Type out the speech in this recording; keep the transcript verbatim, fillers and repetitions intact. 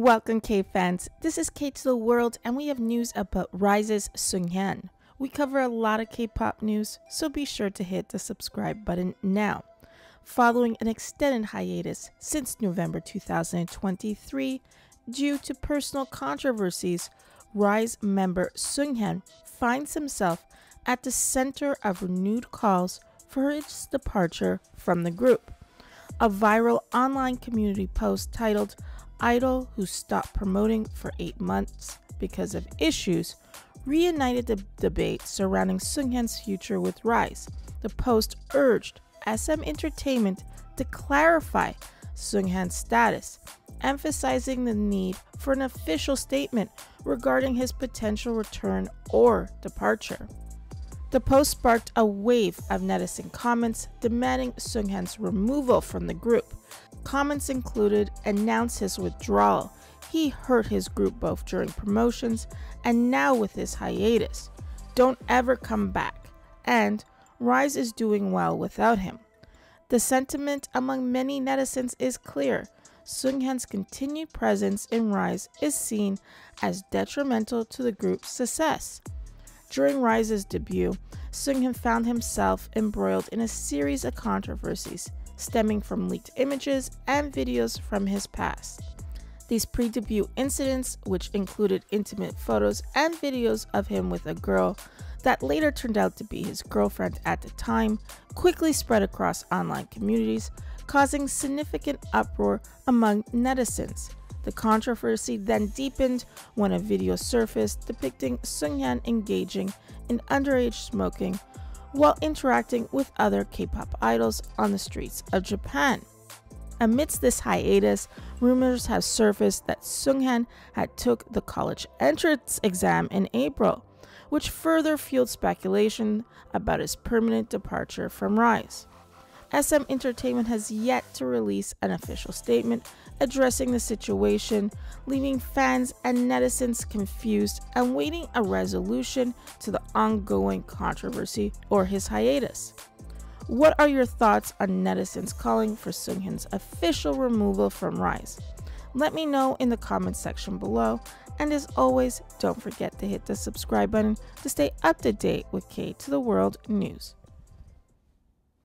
Welcome K-fans, this is K to the World and we have news about RIIZE's Seunghan. We cover a lot of K-pop news, so be sure to hit the subscribe button now. Following an extended hiatus since November two thousand twenty-three, due to personal controversies, RIIZE member Seunghan finds himself at the center of renewed calls for his departure from the group. A viral online community post titled "Idol Who Stopped Promoting for Eight Months Because of Issues" reignited the debate surrounding Seunghan's future with RIIZE. The post urged S M Entertainment to clarify Seunghan's status, emphasizing the need for an official statement regarding his potential return or departure. The post sparked a wave of netizen comments demanding Seunghan's removal from the group. Comments included, "Announce his withdrawal. He hurt his group both during promotions and now with his hiatus. Don't ever come back." And "RIIZE is doing well without him." The sentiment among many netizens is clear. Seunghan's continued presence in RIIZE is seen as detrimental to the group's success. During RIIZE's debut, Seunghan found himself embroiled in a series of controversies stemming from leaked images and videos from his past. These pre-debut incidents, which included intimate photos and videos of him with a girl that later turned out to be his girlfriend at the time, quickly spread across online communities, causing significant uproar among netizens. The controversy then deepened when a video surfaced depicting Seunghan engaging in underage smoking while interacting with other K-pop idols on the streets of Japan. Amidst this hiatus, rumors have surfaced that Seunghan had took the college entrance exam in April, which further fueled speculation about his permanent departure from RIIZE. S M Entertainment has yet to release an official statement addressing the situation, leaving fans and netizens confused and waiting a resolution to the ongoing controversy or his hiatus. What are your thoughts on netizens calling for Seunghan's official removal from RIIZE? Let me know in the comments section below, and as always, don't forget to hit the subscribe button to stay up to date with K to the World news.